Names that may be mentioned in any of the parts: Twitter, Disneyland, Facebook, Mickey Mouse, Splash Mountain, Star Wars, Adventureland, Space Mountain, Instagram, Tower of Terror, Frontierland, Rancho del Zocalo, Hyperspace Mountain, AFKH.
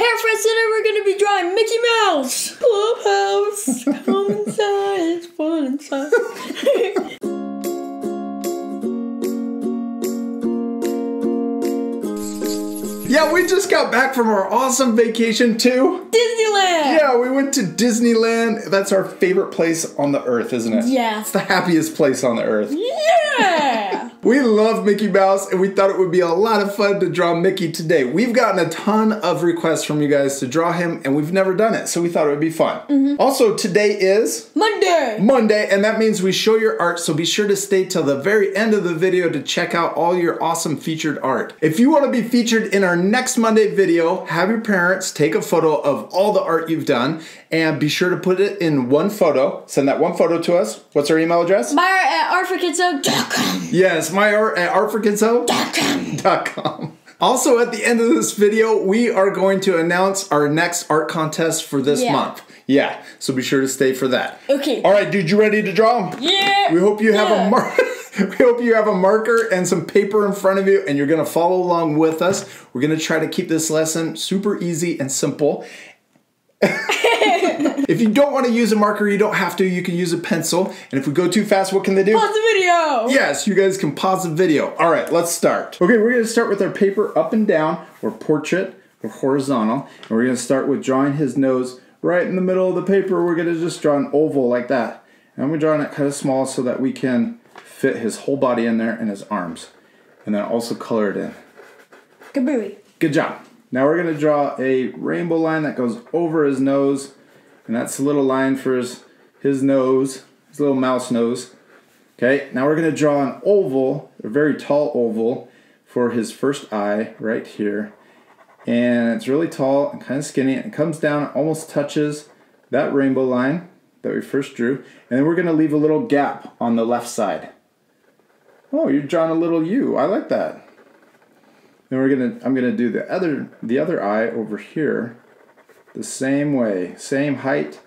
Hey friends, today we're going to be drawing Mickey Mouse! Clubhouse! Come inside, it's fun inside. Yeah, we just got back from our awesome vacation to Disneyland! Yeah, we went to Disneyland. That's our favorite place on the earth, isn't it? Yeah. It's the happiest place on the earth. Yeah! We love Mickey Mouse, and we thought it would be a lot of fun to draw Mickey today. We've gotten a ton of requests from you guys to draw him, and we've never done it, so we thought it would be fun. Also, today is... Monday, and that means we show your art, so be sure to stay till the very end of the video to check out all your awesome featured art. If you want to be featured in our next Monday video, have your parents take a photo of all the art you've done, and be sure to put it in one photo. Send that one photo to us. What's our email address? myart@artforkidshub.com. Yes. myart@artforkidshub.com. Also, at the end of this video, we are going to announce our next art contest for this month. Yeah, so be sure to stay for that. Okay. All right, dude, you ready to draw? Yeah. We hope you have a marker and some paper in front of you, and you're going to follow along with us. We're going to try to keep this lesson super easy and simple. If you don't want to use a marker, you don't have to. You can use a pencil. And if we go too fast, what can they do? Pause the video! Yes, you guys can pause the video. All right, let's start. Okay, we're going to start with our paper up and down, or portrait, or horizontal. And we're going to start with drawing his nose right in the middle of the paper. We're going to just draw an oval like that. And I'm drawing it kind of small so that we can fit his whole body in there and his arms. And then also color it in. Good boy. Good job. Now we're going to draw a rainbow line that goes over his nose. And that's a little line for his nose, his little mouse nose. Okay, now we're going to draw an oval, a very tall oval, for his first eye right here. And it's really tall and kind of skinny. And it comes down, it almost touches that rainbow line that we first drew. And then we're going to leave a little gap on the left side. Oh, you're drawing a little U. I like that. Then we're going to, I'm going to do the other eye over here. The same way, same height,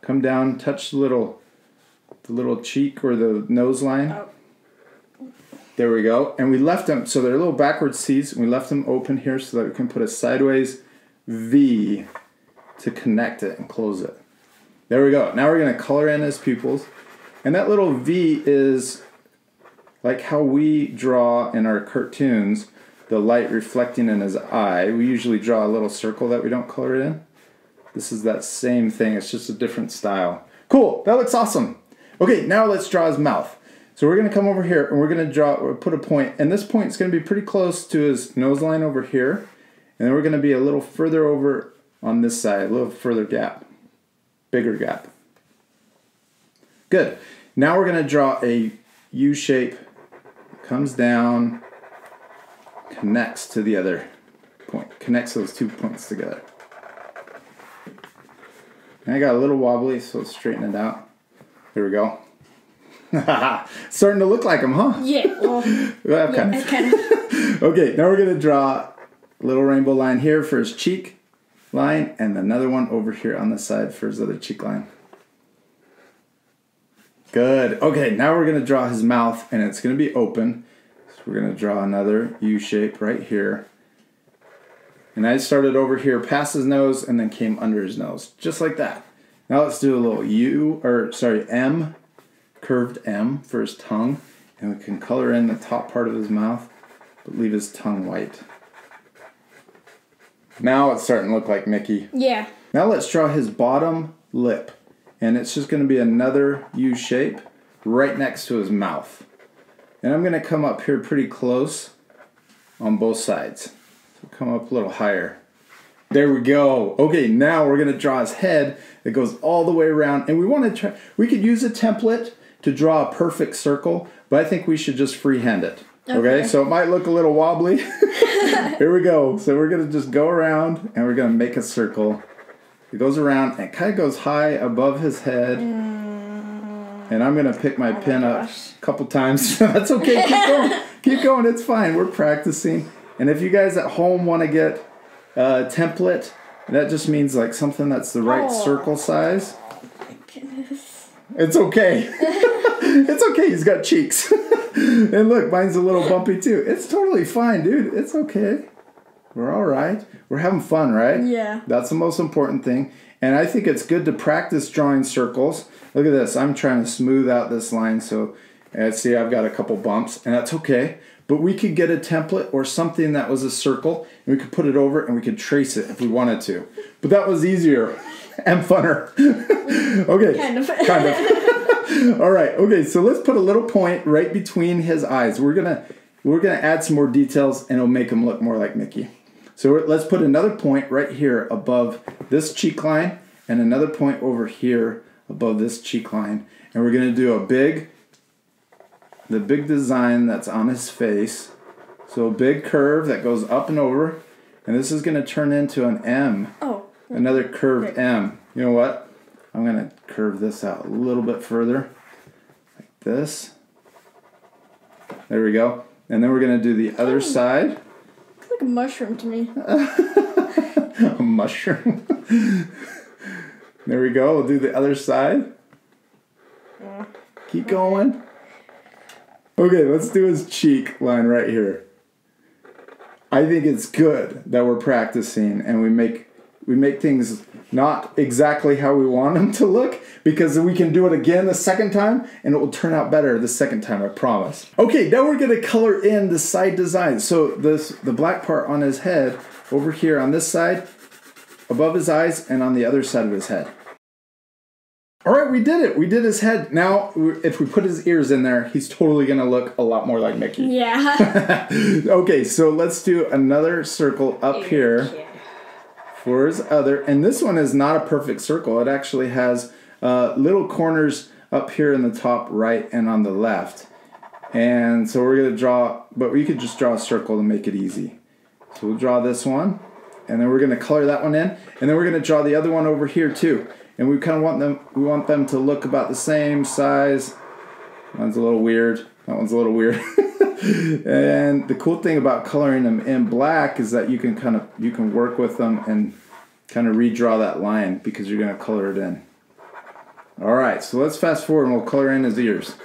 come down, touch the little cheek or the nose line. There we go. And we left them, so they're little backwards C's, and we left them open here so that we can put a sideways V to connect it and close it. There we go. Now we're going to color in his pupils. And that little V is like how we draw in our cartoons, the light reflecting in his eye. We usually draw a little circle that we don't color it in. This is that same thing, it's just a different style. Cool, that looks awesome. Okay, now let's draw his mouth. So we're gonna come over here and we're gonna draw, put a point, and this point's gonna be pretty close to his nose line over here, and then we're gonna be a little further over on this side, a little further gap, bigger gap. Good, now we're gonna draw a U shape, comes down, connects to the other point, connects those two points together. And I got a little wobbly, so let's straighten it out. There we go. Starting to look like him, huh? Yeah. Well, well, yeah, kind of. Okay, now we're going to draw a little rainbow line here for his cheek line and another one over here on the side for his other cheek line. Good. Okay, now we're going to draw his mouth, and it's going to be open. So we're going to draw another U shape right here. And I started over here past his nose and then came under his nose, just like that. Now let's do a little U, or sorry, M, curved M for his tongue. And we can color in the top part of his mouth, but leave his tongue white. Now it's starting to look like Mickey. Yeah. Now let's draw his bottom lip. And it's just going to be another U shape right next to his mouth. And I'm going to come up here pretty close on both sides. Come up a little higher. There we go. Okay, now we're gonna draw his head that goes all the way around, and we want to try, we could use a template to draw a perfect circle, but I think we should just freehand it. Okay, so it might look a little wobbly. Here we go. So we're gonna just go around and we're gonna make a circle. It goes around and kind of goes high above his head. And I'm gonna pick my pen up a couple times. That's okay, keep going. Keep going, it's fine. We're practicing. And if you guys at home want to get a template, that just means like something that's the right circle size. Oh my goodness. It's okay. It's okay. He's got cheeks. And look, mine's a little bumpy too. It's totally fine, dude. It's okay. We're all right. We're having fun, right? Yeah. That's the most important thing. And I think it's good to practice drawing circles. Look at this. I'm trying to smooth out this line. So, see, I've got a couple bumps, and that's okay. But we could get a template or something that was a circle, and we could put it over, and we could trace it if we wanted to. But that was easier and funner. Okay. Kind of. Kind of. All right. Okay, so let's put a little point right between his eyes. We're gonna add some more details, and it'll make him look more like Mickey. So let's put another point right here above this cheek line and another point over here above this cheek line. And we're going to do the big design that's on his face. So a big curve that goes up and over. And this is going to turn into an M. Oh. Another curved M. You know what? I'm going to curve this out a little bit further. Like this. There we go. And then we're going to do the other side. A mushroom to me. A mushroom. There we go. We'll do the other side. Yeah. Keep going. Okay, let's do his cheek line right here. I think it's good that we're practicing and we make things not exactly how we want them to look, because we can do it again the second time and it will turn out better the second time, I promise. Okay, now we're gonna color in the side design. So the black part on his head over here on this side, above his eyes, and on the other side of his head. All right, we did it. We did his head. Now, if we put his ears in there, he's totally gonna look a lot more like Mickey. Yeah. Okay, so let's do another circle up here. For his other, and this one is not a perfect circle. It actually has little corners up here in the top right and on the left. And so we're gonna draw, but we could just draw a circle to make it easy. So we'll draw this one, and then we're gonna color that one in, and then we're gonna draw the other one over here too. And we kind of want them to look about the same size. One's a little weird. That one's a little weird. And the cool thing about coloring them in black is that you can work with them and kind of redraw that line because you're going to color it in. All right, so let's fast forward and we'll color in his ears.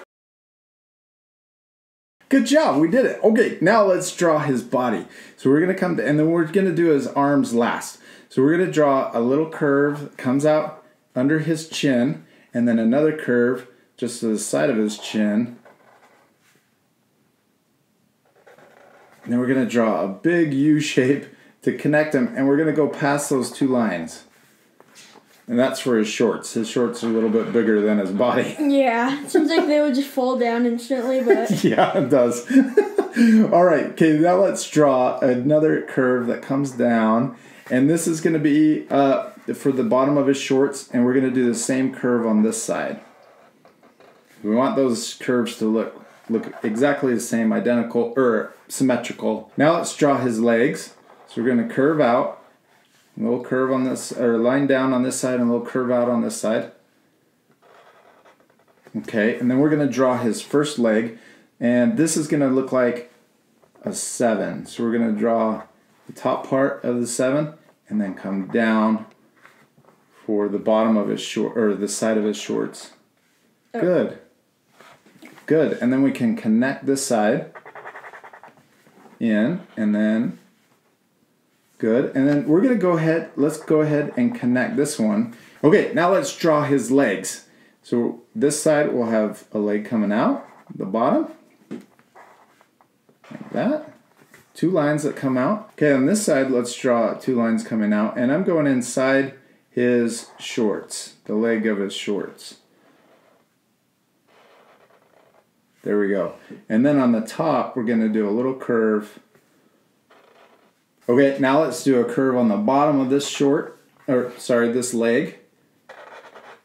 Good job, we did it. Okay, now let's draw his body. So we're going to and then we're going to do his arms last. So we're going to draw a little curve that comes out under his chin, and then another curve just to the side of his chin. And then we're going to draw a big U shape to connect them, and we're going to go past those two lines. And that's for his shorts. His shorts are a little bit bigger than his body. Yeah, it seems like they would just fall down instantly, but... Yeah, it does. All right, okay, now let's draw another curve that comes down. And this is going to be for the bottom of his shorts, and we're going to do the same curve on this side. We want those curves to look exactly the same, identical, or symmetrical. Now let's draw his legs. So we're gonna curve out, a little curve on this, or line down on this side, and a little curve out on this side. Okay, and then we're gonna draw his first leg, and this is gonna look like a 7. So we're gonna draw the top part of the 7, and then come down for the bottom of his short, or the side of his shorts. Oh. Good. Good, and then we can connect this side in, and then, good. And then we're gonna go ahead, let's go ahead and connect this one. Okay, now let's draw his legs. So this side will have a leg coming out, the bottom, like that. Two lines that come out. Okay, on this side, let's draw two lines coming out, and I'm going inside his shorts, the leg of his shorts. There we go. And then on the top, we're going to do a little curve. Okay, now let's do a curve on the bottom of this leg.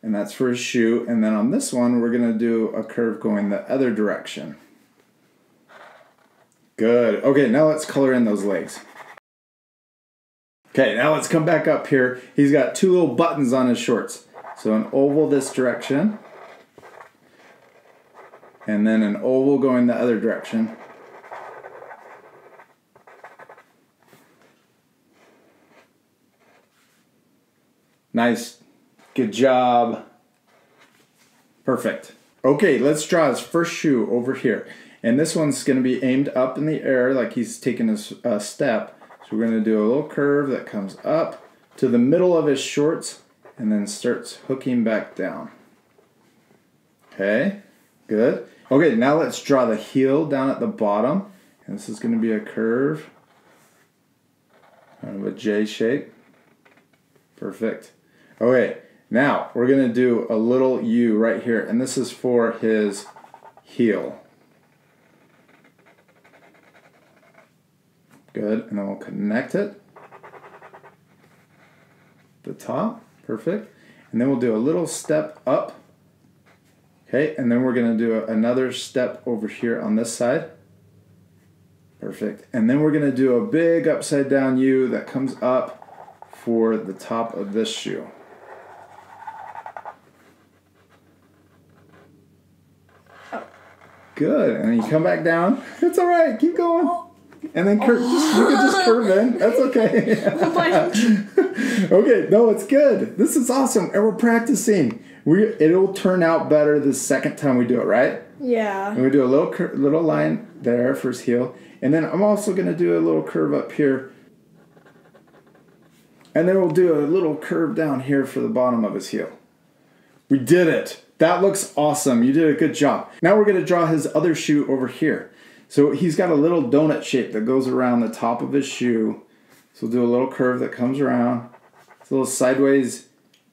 And that's for his shoe. And then on this one, we're going to do a curve going the other direction. Good. Okay, now let's color in those legs. Okay, now let's come back up here. He's got two little buttons on his shorts. So an oval this direction, and then an oval going the other direction. Nice. Good job. Perfect. Okay, let's draw his first shoe over here. And this one's going to be aimed up in the air like he's taking a step. So We're going to do a little curve that comes up to the middle of his shorts and then starts hooking back down. Okay, good. Okay, now let's draw the heel down at the bottom. And this is going to be a curve, kind of a J shape. Perfect. Okay, now we're going to do a little U right here, and this is for his heel. Good, and then we'll connect it at the top. Perfect. And then we'll do a little step up. Okay, and then we're going to do another step over here on this side. Perfect. And then we're going to do a big upside down U that comes up for the top of this shoe. Oh. Good. And then you come back down. It's all right. Keep going. And then curve, you can just curve in. That's okay. Okay, no, it's good. This is awesome. And we're practicing. It'll turn out better the second time we do it, right? Yeah. And we do a little line there for his heel. And then I'm also going to do a little curve up here. And then we'll do a little curve down here for the bottom of his heel. We did it. That looks awesome. You did a good job. Now we're going to draw his other shoe over here. So he's got a little donut shape that goes around the top of his shoe. So we'll do a little curve that comes around. It's a little sideways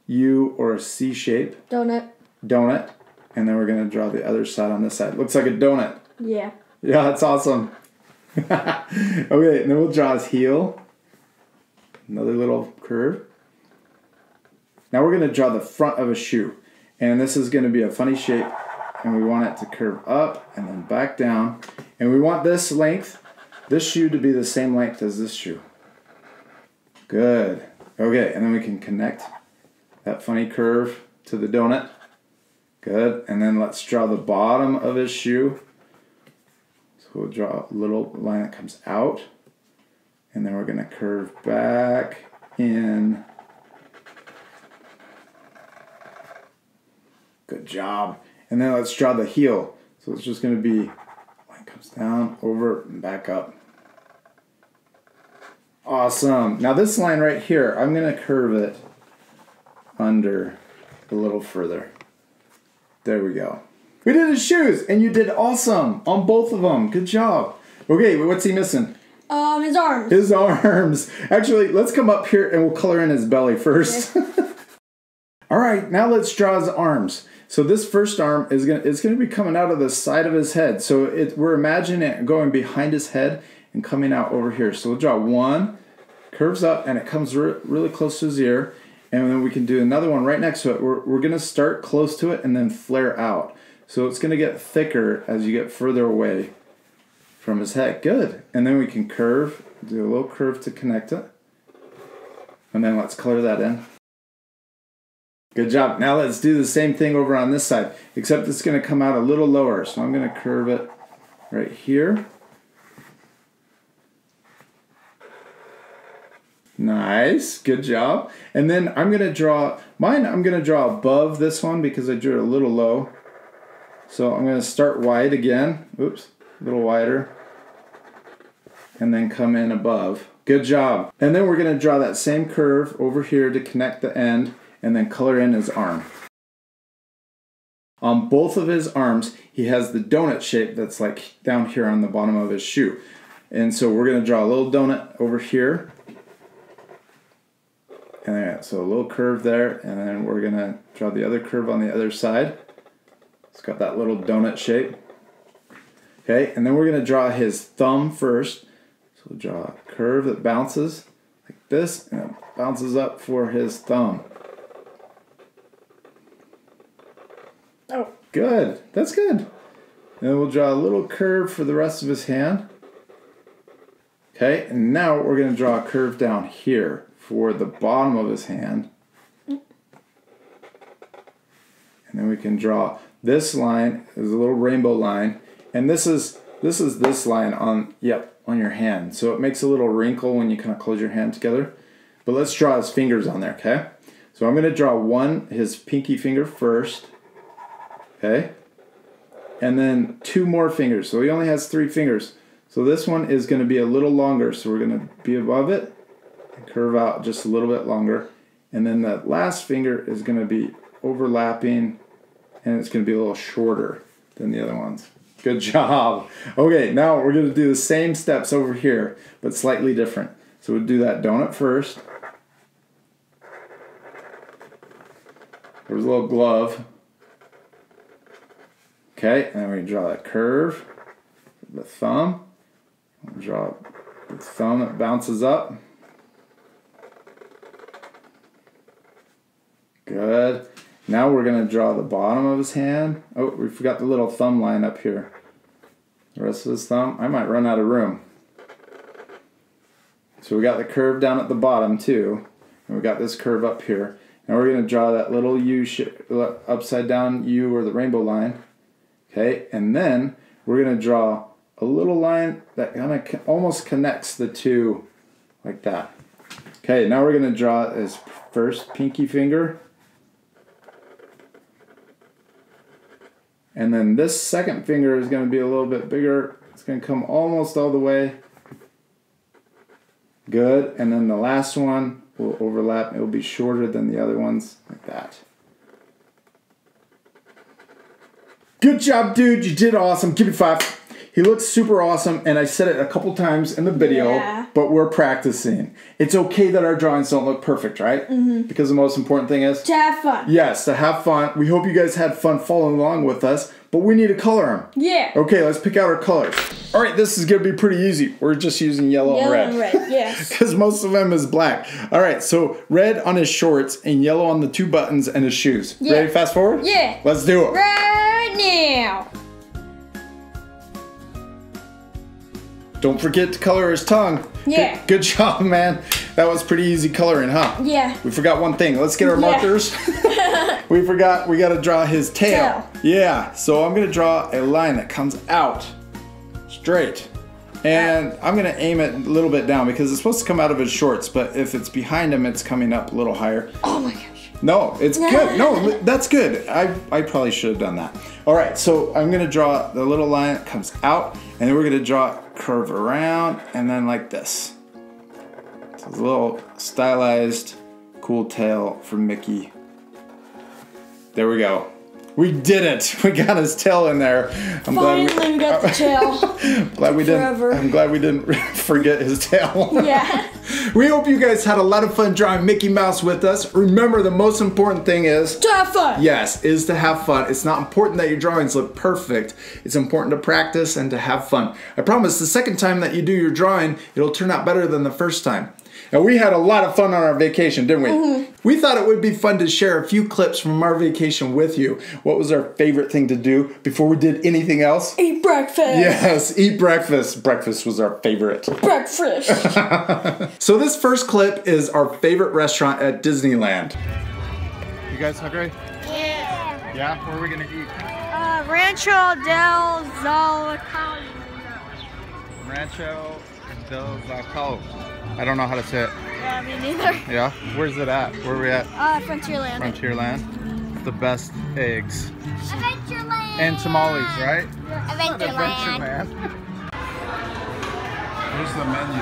U or a C shape. Donut. Donut. And then we're going to draw the other side on this side. Looks like a donut. Yeah. Yeah, that's awesome. Okay, and then we'll draw his heel. Another little curve. Now we're going to draw the front of a shoe. And this is going to be a funny shape. And we want it to curve up and then back down. And we want this length, this shoe, to be the same length as this shoe. Good. Okay, and then we can connect that funny curve to the donut. Good. And then let's draw the bottom of his shoe. So we'll draw a little line that comes out. And then we're going to curve back in. Good job. And then let's draw the heel. So it's just going to be, line comes down, over, and back up. Awesome. Now this line right here, I'm going to curve it under a little further. There we go. We did his shoes, and you did awesome on both of them. Good job. Okay, what's he missing? His arms. His arms. Actually, let's come up here, and we'll color in his belly first. Okay. All right, now let's draw his arms. So this first arm is going to be coming out of the side of his head. So we're imagining it going behind his head and coming out over here. So we'll draw one, curves up, and it comes really close to his ear. And then we can do another one right next to it. We're going to start close to it and then flare out. So it's going to get thicker as you get further away from his head. Good. And then we can curve, do a little curve to connect it. And then let's color that in. Good job. Now let's do the same thing over on this side, except it's going to come out a little lower. So I'm going to curve it right here. Nice. Good job. And then I'm going to draw mine. I'm going to draw above this one because I drew it a little low. So I'm going to start wide again. Oops, a little wider. And then come in above. Good job. And then we're going to draw that same curve over here to connect the end. And then color in his arm. On both of his arms, he has the donut shape that's like down here on the bottom of his shoe. And so we're going to draw a little donut over here. And there, so a little curve there. And then we're going to draw the other curve on the other side. It's got that little donut shape. Okay, and then we're going to draw his thumb first. So we'll draw a curve that bounces like this. And it bounces up for his thumb. Oh. Good. That's good. And then we'll draw a little curve for the rest of his hand. Okay, and now we're going to draw a curve down here for the bottom of his hand. And then we can draw this line as a little rainbow line. And this is this line on, yep, on your hand. So it makes a little wrinkle when you kind of close your hand together. But let's draw his fingers on there, okay? So I'm going to draw his pinky finger first. Okay, and then two more fingers. So he only has three fingers. So this one is going to be a little longer. So we're going to be above it and curve out just a little bit longer. And then that last finger is going to be overlapping, and it's going to be a little shorter than the other ones. Good job. Okay, now we're going to do the same steps over here, but slightly different. So we'll do that donut first. There's a little glove. Okay, and we're going to draw that curve. The thumb. We'll draw the thumb that bounces up. Good. Now we're going to draw the bottom of his hand. Oh, we forgot the little thumb line up here. The rest of his thumb. I might run out of room. So we got the curve down at the bottom too. And we got this curve up here. Now we're going to draw that little U shape, upside down U or the rainbow line. Okay, and then we're going to draw a little line that kind of almost connects the two like that. Okay, now we're going to draw his first pinky finger. And then this second finger is going to be a little bit bigger. It's going to come almost all the way. Good. And then the last one will overlap. It will be shorter than the other ones, like that. Good job, dude. You did awesome. Give it 5. He looks super awesome, and I said it a couple times in the video, but we're practicing. It's okay that our drawings don't look perfect, right? Mm-hmm. Because the most important thing is to have fun. Yes, to have fun. We hope you guys had fun following along with us, but we need to color them. Yeah. Okay, let's pick out our colors. All right, this is going to be pretty easy. We're just using yellow and red. Yellow and red, yes. Because most of them is black. All right, so red on his shorts and yellow on the two buttons and his shoes. Yeah. Ready, fast forward? Yeah. Let's do it. Right now. Don't forget to color his tongue. Yeah. Good job, man. That was pretty easy coloring, huh? Yeah. We forgot one thing. Let's get our markers. We forgot we got to draw his tail. Yeah. So I'm going to draw a line that comes out straight. And I'm going to aim it a little bit down because it's supposed to come out of his shorts. But if it's behind him, it's coming up a little higher. Oh, my gosh. No, it's good. No, that's good. I probably should have done that. All right. So I'm going to draw the little line that comes out. And then we're going to draw curve around and then like this. It's a little stylized cool tail for Mickey. There we go. We did it. We got his tail in there. Finally got the tail. I'm glad we didn't forget his tail. Yeah. We hope you guys had a lot of fun drawing Mickey Mouse with us. Remember, the most important thing is to have fun. Yes, is to have fun. It's not important that your drawings look perfect. It's important to practice and to have fun. I promise the second time that you do your drawing, it'll turn out better than the first time. Now, we had a lot of fun on our vacation, didn't we? Mm-hmm. We thought it would be fun to share a few clips from our vacation with you. What was our favorite thing to do before we did anything else? Eat breakfast. Yes, eat breakfast. Breakfast was our favorite. Breakfast. So this first clip is our favorite restaurant at Disneyland. You guys hungry? Yeah. Yeah? Where are we going to eat? Rancho del Zocalo. Rancho del Zocalo. I don't know how to say it. Yeah, me neither. Yeah? Where's it at? Where are we at? Frontierland. Frontierland. The best eggs. Adventureland! And tamales, right? Adventureland. Here's the menu.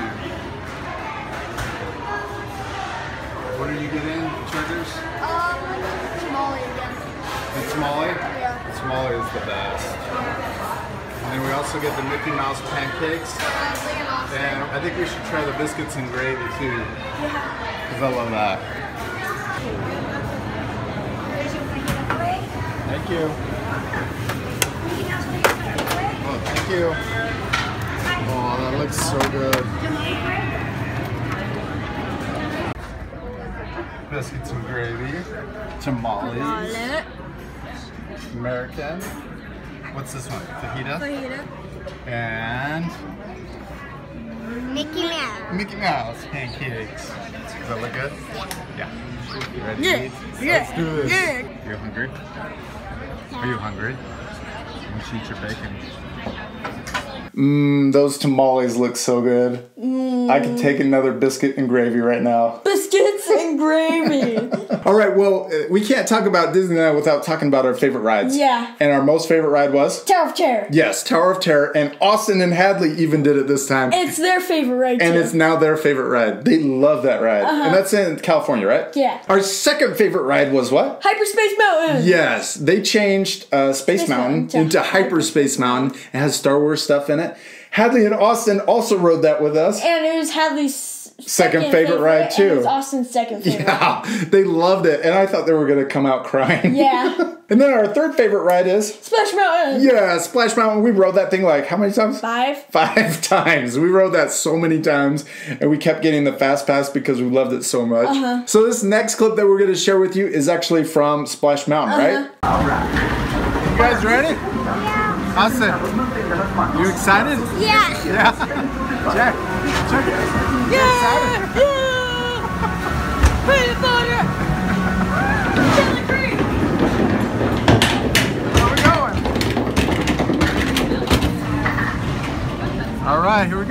What are you getting, Treasures? Tamale again. The tamale? Yeah. The tamale is the best. And then we also get the Mickey Mouse pancakes. And I think we should try the biscuits and gravy too. Yeah. Because I love that. Thank you. Oh, thank you. Oh, that looks so good. Biscuits and gravy. Tamales. American. What's this one? Fajita? Fajita. And... Mickey Mouse. Mickey Mouse pancakes. Does that look good? Yeah. You ready to eat? Yeah. Let's do this. Yeah. You hungry? Are you hungry? You should eat your bacon. Those tamales look so good. I could take another biscuit and gravy right now. Biscuits and gravy. All right, well, we can't talk about Disneyland without talking about our favorite rides. Yeah. And our most favorite ride was? Tower of Terror. Yes, Tower of Terror. And Austin and Hadley even did it this time. It's their favorite ride, and too. It's now their favorite ride. They love that ride. Uh-huh. And that's in California, right? Yeah. Our second favorite ride was what? Hyperspace Mountain. Yes. They changed Space Mountain into Hyperspace Mountain. It has Star Wars stuff in it. Hadley and Austin also rode that with us. And it was Hadley's second favorite ride, too. It was Austin's second favorite. Yeah, they loved it, and I thought they were going to come out crying. Yeah. And then our third favorite ride is? Splash Mountain. Yeah, Splash Mountain. We rode that thing like how many times? Five times. We rode that so many times, and we kept getting the Fast Pass because we loved it so much. Uh-huh. So this next clip that we're going to share with you is actually from Splash Mountain, right? All right. You guys ready? Yeah. Austin, you excited? Yeah. Yeah. Jack. Yeah! Yeah! Peanut butter! Jelly cream! Where are we going? Alright, here we go.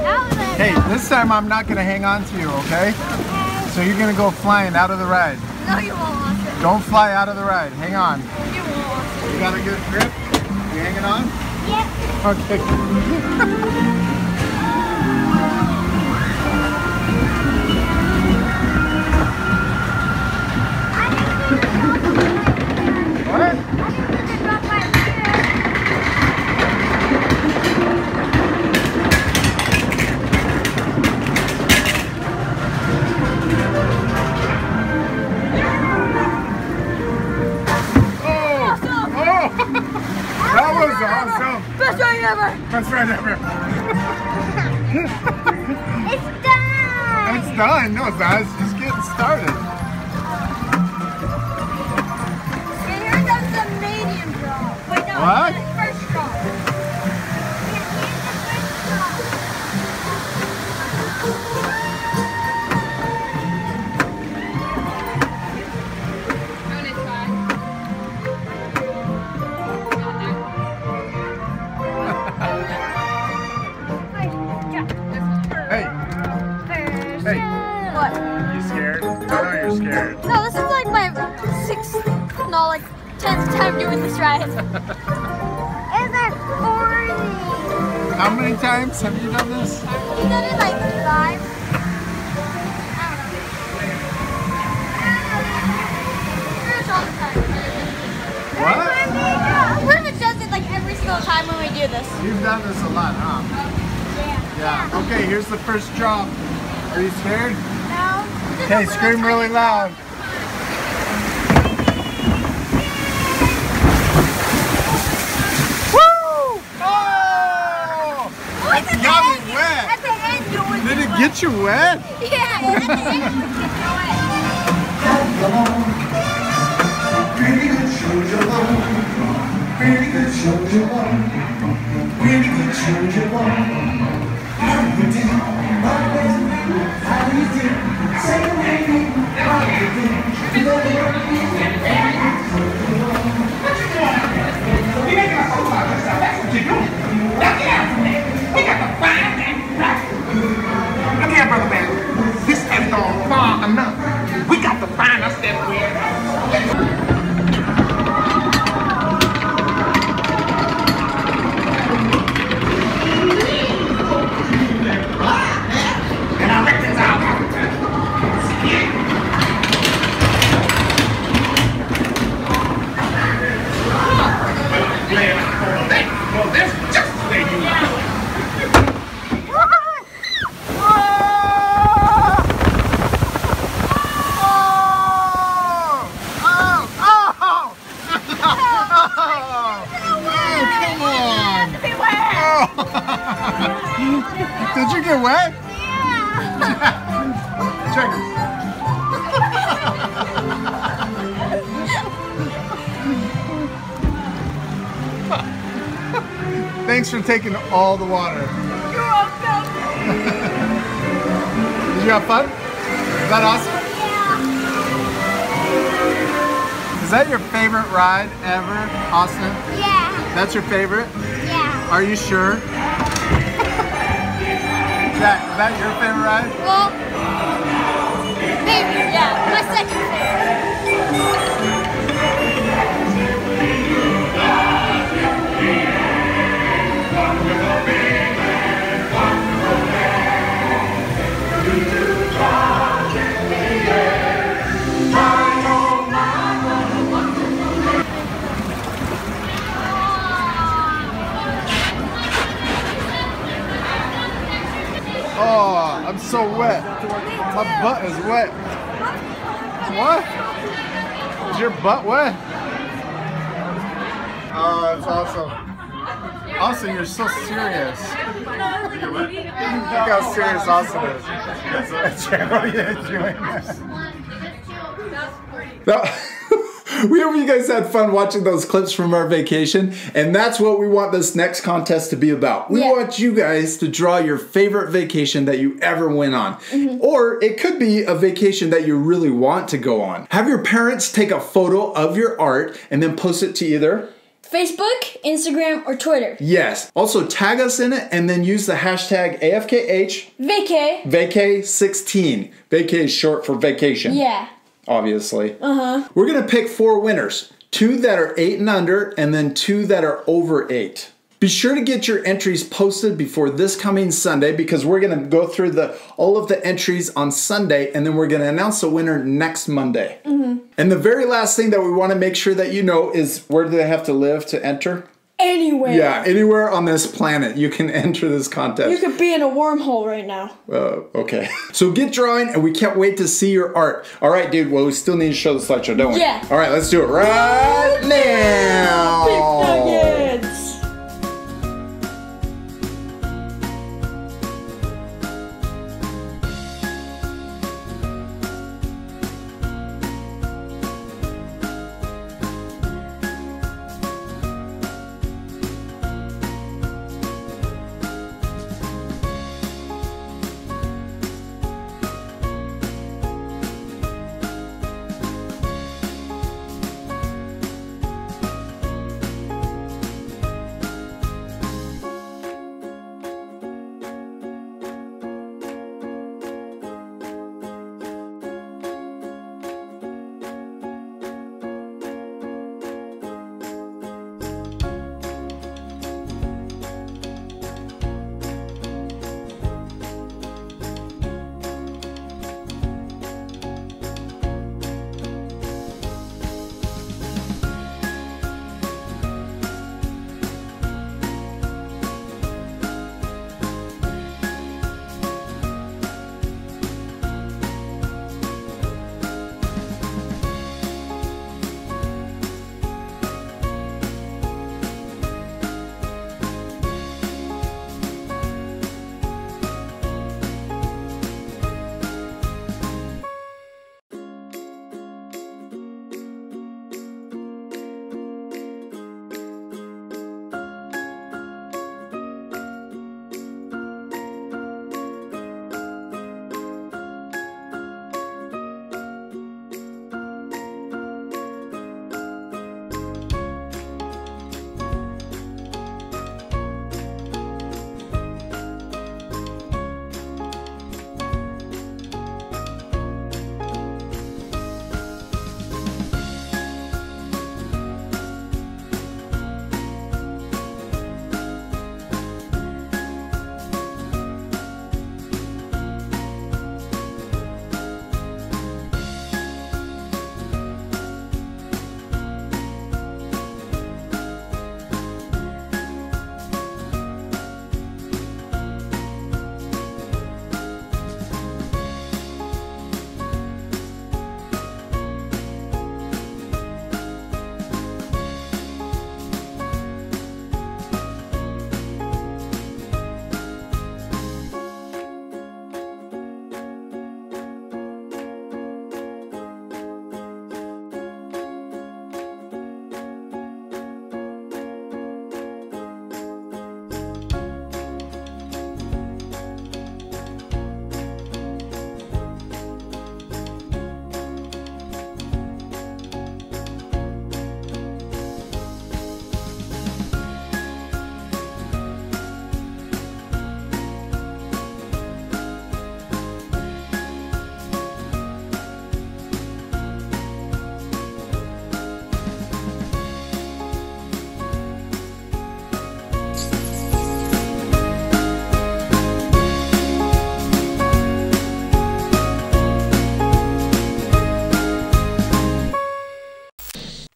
Yeah. Hey, this time I'm not going to hang on to you, okay? Okay. So you're going to go flying out of the ride. No, you won't want to. Don't fly out of the ride. Hang on. You won't want to. You got a good grip? You hanging on? Yep. Okay. Best ride ever. It's done. It's done. No, it's not. It's just getting started. And here comes the medium drop. Wait, no. What? The first drop. No, this is like my 10th time doing this ride. It's like boring. How many times have you done this? We've done it like 5. I don't know. What? We've adjusted like every single time when we do this. You've done this a lot, huh? Yeah. Okay, here's the first drop. Are you scared? Okay, scream really loud. Woo! Oh! It got me wet. At the end you would get wet. Did it get you wet? Yeah, at the end you would get wet. Pretty good soldier boy. Pretty good soldier boy. Pretty good soldier boy. How you doing? How you doing? Did you get wet? Yeah. Check it. Thanks for taking all the water. You're welcome. Did you have fun? Is that awesome? Yeah. Is that your favorite ride ever, Austin? Yeah. That's your favorite? Yeah. Are you sure? Is that your favorite ride? Well, wet. My butt is wet. What? Is your butt wet? Oh, that's awesome. Also, you're so serious. Look how serious Austin is. We hope you guys had fun watching those clips from our vacation, and that's what we want this next contest to be about. We want you guys to draw your favorite vacation that you ever went on. Or it could be a vacation that you really want to go on. Have your parents take a photo of your art and then post it to either Facebook, Instagram, or Twitter. Yes. Also, tag us in it and then use the hashtag AFKH. Vacay. Vacay16. Vacay is short for vacation. Yeah. Obviously. We're going to pick 4 winners. 2 that are 8 and under, and then 2 that are over 8. Be sure to get your entries posted before this coming Sunday, because we're going to go through all of the entries on Sunday, and then we're going to announce the winner next Monday. And the very last thing that we want to make sure that you know is, where do they have to live to enter? Anywhere. Yeah, anywhere on this planet you can enter this contest. You could be in a wormhole right now. Okay. So get drawing, and we can't wait to see your art. All right, dude. Well, we still need to show the slideshow, don't we? Yeah. All right, let's do it right now.